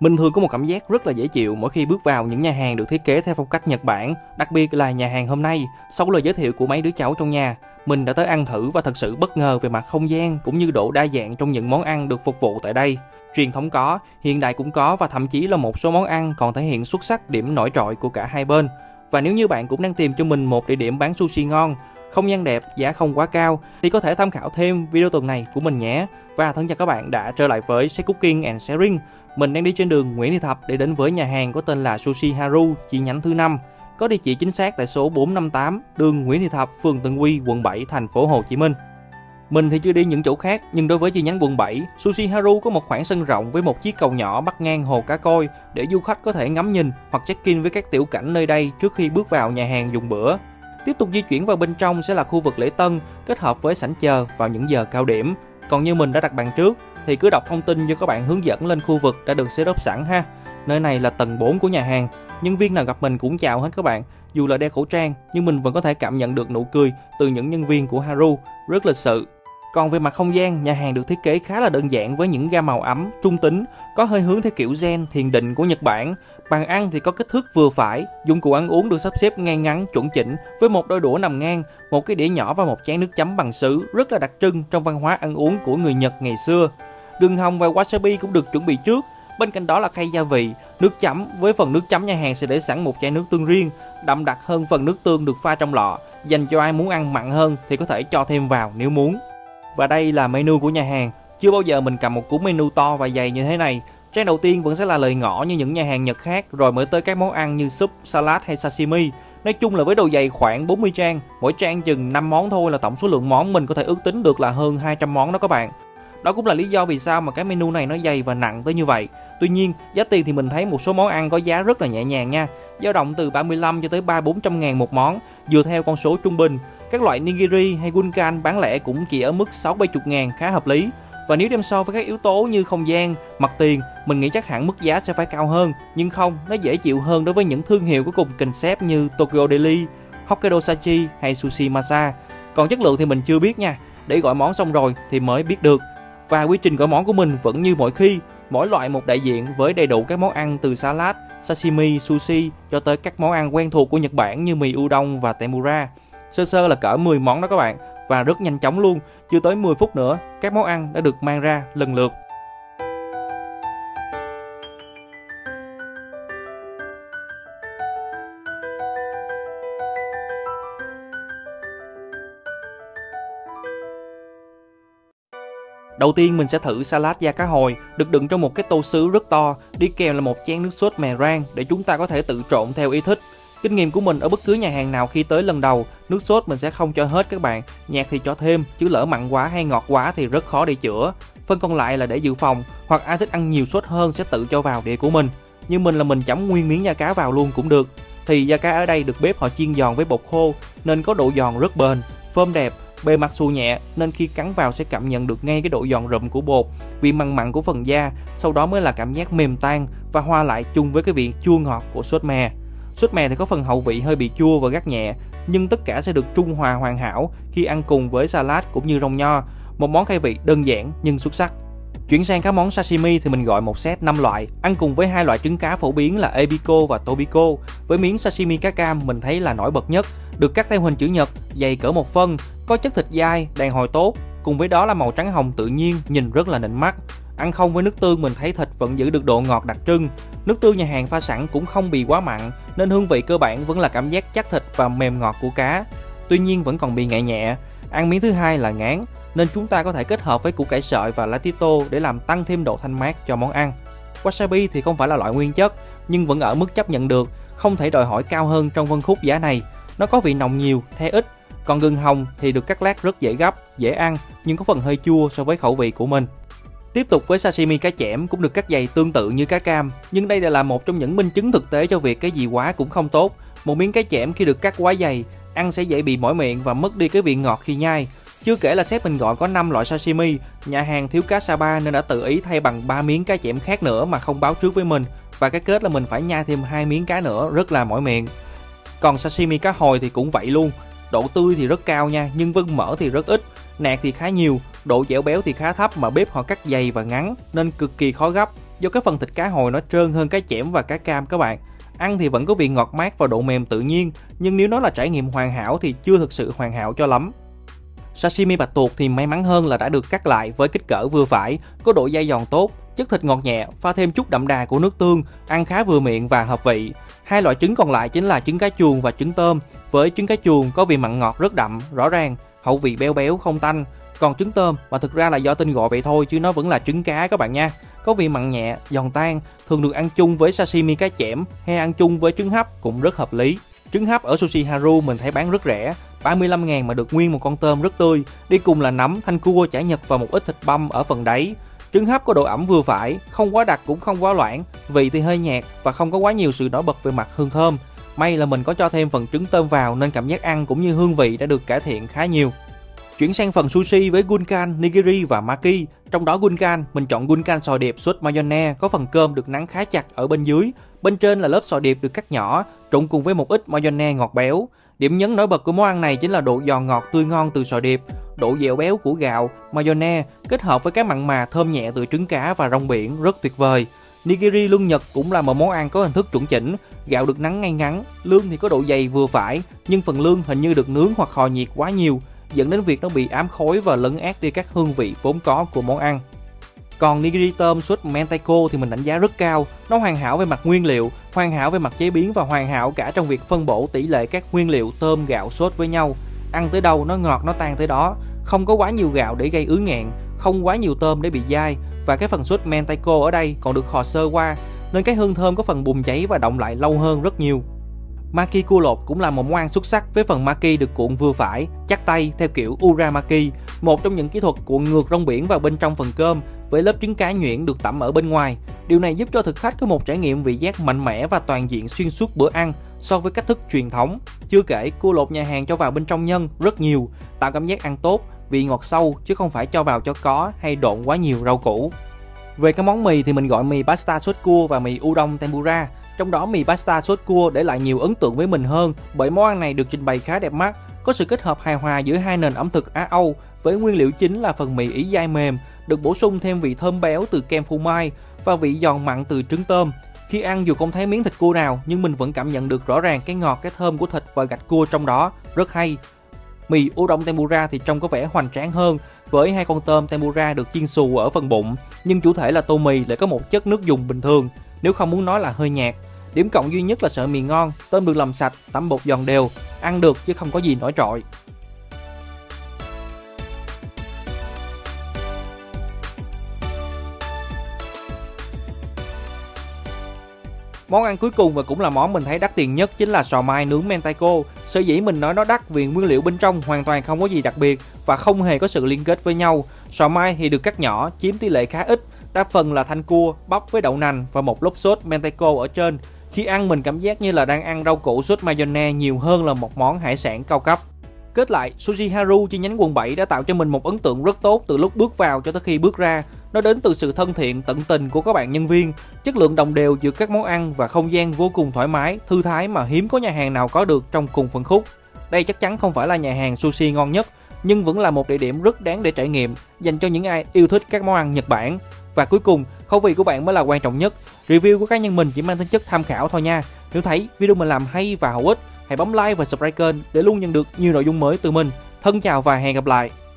Mình thường có một cảm giác rất là dễ chịu mỗi khi bước vào những nhà hàng được thiết kế theo phong cách Nhật Bản, đặc biệt là nhà hàng hôm nay. Sau lời giới thiệu của mấy đứa cháu trong nhà, mình đã tới ăn thử và thật sự bất ngờ về mặt không gian cũng như độ đa dạng trong những món ăn được phục vụ tại đây. Truyền thống có, hiện đại cũng có và thậm chí là một số món ăn còn thể hiện xuất sắc điểm nổi trội của cả hai bên. Và nếu như bạn cũng đang tìm cho mình một địa điểm bán sushi ngon, không gian đẹp, giá không quá cao thì có thể tham khảo thêm video tuần này của mình nhé. Và thân chào các bạn đã trở lại với Say Cooking and Sharing. Mình đang đi trên đường Nguyễn Thị Thập để đến với nhà hàng có tên là Sushi Haru, chi nhánh thứ 5, có địa chỉ chính xác tại số 458 đường Nguyễn Thị Thập, phường Tân Quy, quận 7, thành phố Hồ Chí Minh. Mình thì chưa đi những chỗ khác, nhưng đối với chi nhánh quận 7, Sushi Haru có một khoảng sân rộng với một chiếc cầu nhỏ bắc ngang hồ cá koi để du khách có thể ngắm nhìn hoặc check-in với các tiểu cảnh nơi đây trước khi bước vào nhà hàng dùng bữa. Tiếp tục di chuyển vào bên trong sẽ là khu vực lễ tân kết hợp với sảnh chờ vào những giờ cao điểm. Còn như mình đã đặt bàn trước thì cứ đọc thông tin do các bạn hướng dẫn lên khu vực đã được set up sẵn ha. Nơi này là tầng 4 của nhà hàng. Nhân viên nào gặp mình cũng chào hết các bạn. Dù là đeo khẩu trang nhưng mình vẫn có thể cảm nhận được nụ cười từ những nhân viên của Haru, rất lịch sự. Còn về mặt không gian, nhà hàng được thiết kế khá là đơn giản với những gam màu ấm, trung tính, có hơi hướng theo kiểu zen, thiền định của Nhật Bản. Bàn ăn thì có kích thước vừa phải, dụng cụ ăn uống được sắp xếp ngay ngắn, chuẩn chỉnh với một đôi đũa nằm ngang, một cái đĩa nhỏ và một chén nước chấm bằng sứ rất là đặc trưng trong văn hóa ăn uống của người Nhật ngày xưa. Gừng hồng và wasabi cũng được chuẩn bị trước. Bên cạnh đó là khay gia vị, nước chấm. Với phần nước chấm, nhà hàng sẽ để sẵn một chai nước tương riêng, đậm đặc hơn phần nước tương được pha trong lọ. Dành cho ai muốn ăn mặn hơn thì có thể cho thêm vào nếu muốn. Và đây là menu của nhà hàng. Chưa bao giờ mình cầm một cuốn menu to và dày như thế này. Trang đầu tiên vẫn sẽ là lời ngỏ như những nhà hàng Nhật khác, rồi mới tới các món ăn như súp, salad hay sashimi. Nói chung là với độ dày khoảng 40 trang, mỗi trang chừng 5 món thôi là tổng số lượng món mình có thể ước tính được là hơn 200 món đó các bạn. Đó cũng là lý do vì sao mà cái menu này nó dày và nặng tới như vậy. Tuy nhiên, giá tiền thì mình thấy một số món ăn có giá rất là nhẹ nhàng nha, dao động từ 35 cho tới 300-400 ngàn một món, dựa theo con số trung bình. Các loại nigiri hay gunkan bán lẻ cũng chỉ ở mức 60-70 ngàn, khá hợp lý. Và nếu đem so với các yếu tố như không gian, mặt tiền, mình nghĩ chắc hẳn mức giá sẽ phải cao hơn. Nhưng không, nó dễ chịu hơn đối với những thương hiệu có cùng concept như Tokyo Deli, Hokkaido Sachi hay Sushi Masa. Còn chất lượng thì mình chưa biết nha, để gọi món xong rồi thì mới biết được. Và quy trình gọi món của mình vẫn như mọi khi, mỗi loại một đại diện với đầy đủ các món ăn từ salad, sashimi, sushi cho tới các món ăn quen thuộc của Nhật Bản như mì udon và tempura. Sơ là cỡ 10 món đó các bạn, và rất nhanh chóng luôn, chưa tới 10 phút nữa, các món ăn đã được mang ra lần lượt. Đầu tiên mình sẽ thử salad da cá hồi, được đựng trong một cái tô sứ rất to, đi kèm là một chén nước sốt mè rang để chúng ta có thể tự trộn theo ý thích. Kinh nghiệm của mình ở bất cứ nhà hàng nào khi tới lần đầu, nước sốt mình sẽ không cho hết các bạn, nhạt thì cho thêm, chứ lỡ mặn quá hay ngọt quá thì rất khó để chữa. Phần còn lại là để dự phòng, hoặc ai thích ăn nhiều sốt hơn sẽ tự cho vào đĩa của mình. Như mình là mình chấm nguyên miếng da cá vào luôn cũng được. Thì da cá ở đây được bếp họ chiên giòn với bột khô nên có độ giòn rất bền, phơm đẹp, bề mặt xù nhẹ nên khi cắn vào sẽ cảm nhận được ngay cái độ giòn rụm của bột, vị mặn mặn của phần da, sau đó mới là cảm giác mềm tan và hòa lại chung với cái vị chua ngọt của sốt mè. Sốt mè thì có phần hậu vị hơi bị chua và gắt nhẹ, nhưng tất cả sẽ được trung hòa hoàn hảo khi ăn cùng với salad cũng như rong nho, một món khai vị đơn giản nhưng xuất sắc. Chuyển sang các món sashimi thì mình gọi một set 5 loại, ăn cùng với hai loại trứng cá phổ biến là ebiko và tobiko. Với miếng sashimi cá cam mình thấy là nổi bật nhất, được cắt theo hình chữ nhật, dày cỡ 1 phân, có chất thịt dai, đàn hồi tốt, cùng với đó là màu trắng hồng tự nhiên, nhìn rất là nịnh mắt. Ăn không với nước tương mình thấy thịt vẫn giữ được độ ngọt đặc trưng. Nước tương nhà hàng pha sẵn cũng không bị quá mặn nên hương vị cơ bản vẫn là cảm giác chắc thịt và mềm ngọt của cá. Tuy nhiên vẫn còn bị ngậy nhẹ. Ăn miếng thứ hai là ngán nên chúng ta có thể kết hợp với củ cải sợi và lá tía tô để làm tăng thêm độ thanh mát cho món ăn. Wasabi thì không phải là loại nguyên chất nhưng vẫn ở mức chấp nhận được, không thể đòi hỏi cao hơn trong phân khúc giá này. Nó có vị nồng nhiều, the ít. Còn gừng hồng thì được cắt lát rất dễ gấp, dễ ăn nhưng có phần hơi chua so với khẩu vị của mình. Tiếp tục với sashimi cá chẽm cũng được cắt dày tương tự như cá cam, nhưng đây là một trong những minh chứng thực tế cho việc cái gì quá cũng không tốt. Một miếng cá chẽm khi được cắt quá dày, ăn sẽ dễ bị mỏi miệng và mất đi cái vị ngọt khi nhai. Chưa kể là sếp mình gọi có 5 loại sashimi, nhà hàng thiếu cá Sapa nên đã tự ý thay bằng 3 miếng cá chẽm khác nữa mà không báo trước với mình, và cái kết là mình phải nhai thêm 2 miếng cá nữa, rất là mỏi miệng. Còn sashimi cá hồi thì cũng vậy luôn, độ tươi thì rất cao nha, nhưng vân mỡ thì rất ít, nạc thì khá nhiều. Độ dẻo béo thì khá thấp mà bếp họ cắt dày và ngắn nên cực kỳ khó gấp. do cái phần thịt cá hồi nó trơn hơn cá chẽm và cá cam các bạn. Ăn thì vẫn có vị ngọt mát và độ mềm tự nhiên, nhưng nếu nó là trải nghiệm hoàn hảo thì chưa thực sự hoàn hảo cho lắm. Sashimi bạch tuộc thì may mắn hơn là đã được cắt lại với kích cỡ vừa phải, có độ dai giòn tốt, chất thịt ngọt nhẹ, pha thêm chút đậm đà của nước tương, ăn khá vừa miệng và hợp vị. Hai loại trứng còn lại chính là trứng cá chuồn và trứng tôm. Với trứng cá chuồn có vị mặn ngọt rất đậm, rõ ràng, hậu vị béo béo không tanh. Còn trứng tôm mà thực ra là do tên gọi vậy thôi chứ nó vẫn là trứng cá các bạn nha. Có vị mặn nhẹ, giòn tan, thường được ăn chung với sashimi cá chẽm hay ăn chung với trứng hấp cũng rất hợp lý. Trứng hấp ở Sushi Haru mình thấy bán rất rẻ, 35.000 mà được nguyên một con tôm rất tươi, đi cùng là nấm, thanh cua, chả nhật và một ít thịt băm ở phần đáy. Trứng hấp có độ ẩm vừa phải, không quá đặc cũng không quá loãng, vị thì hơi nhạt và không có quá nhiều sự nổi bật về mặt hương thơm. May là mình có cho thêm phần trứng tôm vào nên cảm giác ăn cũng như hương vị đã được cải thiện khá nhiều. Chuyển sang phần sushi với gunkan, nigiri và maki. Trong đó gunkan, mình chọn gunkan sòi điệp sốt mayonnaise có phần cơm được nắng khá chặt ở bên dưới. Bên trên là lớp sòi điệp được cắt nhỏ, trộn cùng với một ít mayonnaise ngọt béo. Điểm nhấn nổi bật của món ăn này chính là độ giòn ngọt tươi ngon từ sòi điệp, độ dẻo béo của gạo, mayonnaise kết hợp với cái mặn mà thơm nhẹ từ trứng cá và rong biển rất tuyệt vời. Nigiri lươn Nhật cũng là một món ăn có hình thức chuẩn chỉnh, gạo được nắng ngay ngắn, lươn thì có độ dày vừa phải, nhưng phần lươn hình như được nướng hoặc hòa nhiệt quá nhiều, dẫn đến việc nó bị ám khói và lấn át đi các hương vị vốn có của món ăn. Còn nigiri tôm sốt mentaiko thì mình đánh giá rất cao, nó hoàn hảo về mặt nguyên liệu, hoàn hảo về mặt chế biến và hoàn hảo cả trong việc phân bổ tỷ lệ các nguyên liệu tôm gạo sốt với nhau. Ăn tới đâu nó ngọt nó tan tới đó, không có quá nhiều gạo để gây ứ nghẹn, không quá nhiều tôm để bị dai, và cái phần sốt mentaiko ở đây còn được kho sơ qua nên cái hương thơm có phần bùng cháy và đọng lại lâu hơn rất nhiều. Maki cua lột cũng là một món ăn xuất sắc với phần maki được cuộn vừa phải, chắc tay theo kiểu ura maki, một trong những kỹ thuật cuộn ngược rong biển vào bên trong phần cơm với lớp trứng cá nhuyễn được tẩm ở bên ngoài. Điều này giúp cho thực khách có một trải nghiệm vị giác mạnh mẽ và toàn diện xuyên suốt bữa ăn so với cách thức truyền thống. Chưa kể cua lột nhà hàng cho vào bên trong nhân rất nhiều, tạo cảm giác ăn tốt, vị ngọt sâu chứ không phải cho vào cho có hay độn quá nhiều rau củ. Về các món mì thì mình gọi mì pasta sốt cua và mì udon tempura. Trong đó mì pasta sốt cua để lại nhiều ấn tượng với mình hơn bởi món ăn này được trình bày khá đẹp mắt, có sự kết hợp hài hòa giữa hai nền ẩm thực Á-Âu với nguyên liệu chính là phần mì ý dai mềm, được bổ sung thêm vị thơm béo từ kem phô mai và vị giòn mặn từ trứng tôm. Khi ăn dù không thấy miếng thịt cua nào nhưng mình vẫn cảm nhận được rõ ràng cái ngọt, cái thơm của thịt và gạch cua trong đó, rất hay. Mì udon tempura thì trông có vẻ hoành tráng hơn với hai con tôm tempura được chiên xù ở phần bụng, nhưng chủ thể là tô mì lại có một chất nước dùng bình thường, nếu không muốn nói là hơi nhạt. Điểm cộng duy nhất là sợi mì ngon, tôm được làm sạch, tẩm bột giòn đều, ăn được chứ không có gì nổi trội. Món ăn cuối cùng và cũng là món mình thấy đắt tiền nhất chính là sò mai nướng mentaiko. Sở dĩ mình nói nó đắt vì nguyên liệu bên trong hoàn toàn không có gì đặc biệt và không hề có sự liên kết với nhau. Sò mai thì được cắt nhỏ, chiếm tỷ lệ khá ít, đa phần là thanh cua, bắp với đậu nành và một lốc sốt mentaiko ở trên. Khi ăn mình cảm giác như là đang ăn rau củ sốt mayonnaise nhiều hơn là một món hải sản cao cấp. Kết lại, Sushi Haru chi nhánh quận 7 đã tạo cho mình một ấn tượng rất tốt từ lúc bước vào cho tới khi bước ra. Nó đến từ sự thân thiện, tận tình của các bạn nhân viên, chất lượng đồng đều giữa các món ăn và không gian vô cùng thoải mái, thư thái mà hiếm có nhà hàng nào có được trong cùng phân khúc. Đây chắc chắn không phải là nhà hàng sushi ngon nhất, nhưng vẫn là một địa điểm rất đáng để trải nghiệm dành cho những ai yêu thích các món ăn Nhật Bản. Và cuối cùng, khẩu vị của bạn mới là quan trọng nhất. Review của cá nhân mình chỉ mang tính chất tham khảo thôi nha. Nếu thấy video mình làm hay và hữu ích, hãy bấm like và subscribe kênh để luôn nhận được nhiều nội dung mới từ mình. Thân chào và hẹn gặp lại!